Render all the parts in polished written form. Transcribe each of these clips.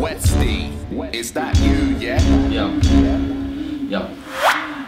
Westy, is that you, yeah? Yeah.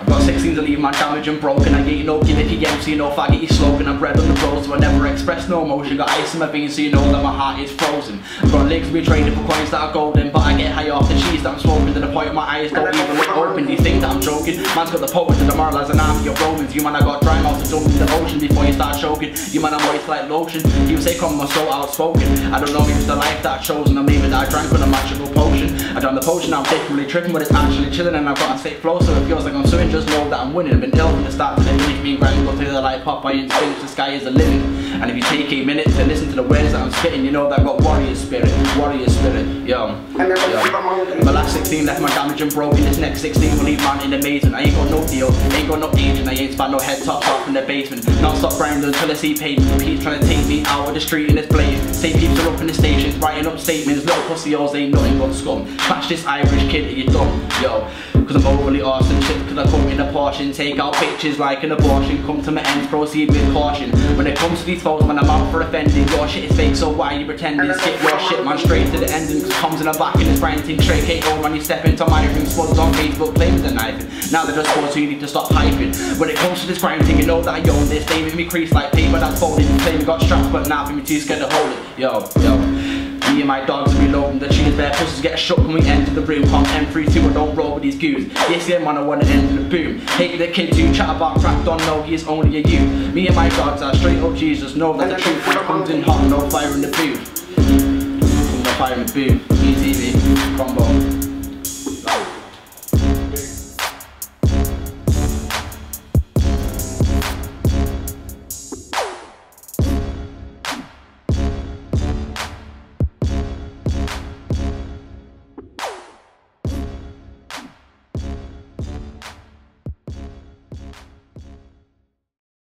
I've got 16 to leave my damage and broken. I get you no gimmicky MC, you know if I get you slogan. I'm bred on the road, so I never express no emotion. Got ice in my veins, so you know that my heart is frozen. I've got legs to be trading for coins that are golden, but I get high off the cheese that I'm smoking to the point my eyes don't even look open. You think that I'm joking? Man's got the power to demoralise an army of Romans. You man, I got dry mouth to dump in the ocean before you start choking. You man, I'm moist like lotion. You say come, I'm so outspoken. I don't know if it's the life that I've chosen. I'm leaving that I drank with a magical potion. I drank the potion, I'm definitely tripping, but it's actually chilling and I've got a sick flow, so it feels like I'm swimming. Just know that I'm winning. I've been ill from the start to the minute. Me and Grant go through the light pop. I ain't finished. The sky is a living. And if you take 8 minutes to listen to the words that I'm spitting, you know that I've got warrior spirit. Warrior spirit. My last 16 left my damage and broken. This next 16 will leave man in amazement. I ain't got no deal. I ain't got no agent. I ain't spent no head tops off in the basement. Non stop grinding until I see pavement. Keeps trying to take me out of the street and it's blatant. Say peeps are up in the stations, writing up statements. Little pussy holes ain't nothing but scum. Catch this Irish kid and you're done. Cause I'm overly awesome shit, cause I come in a portion. Take out pictures like an abortion. Come to my ends, proceed with caution. When it comes to these folks, man, I'm out for offending. Your shit is fake, so why are you pretending? Skip your shit, man, straight to the ending. Cause comes in a back and it's ranting. Straight KO, man, you step into my room. Spuds on Facebook, claiming the knife. Now they're just supposed to, you need to stop hyping. When it comes to this crime thing, you know that I own this. They make me crease like paper that's folded. Claim we got strapped, but now nah, me too scared to hold it. Me and my dogs are reloading, the cheese bear pussies get shook when we enter the room. I'm M32, I don't roll with these goons. Yes, yeah, man, I wanna end the boom. Hate the kids who chat about crap, don't know he is only a you. Me and my dogs are straight up Jesus, know that the truth comes in hot, no fire in the booth. No fire in the booth, ETV, combo.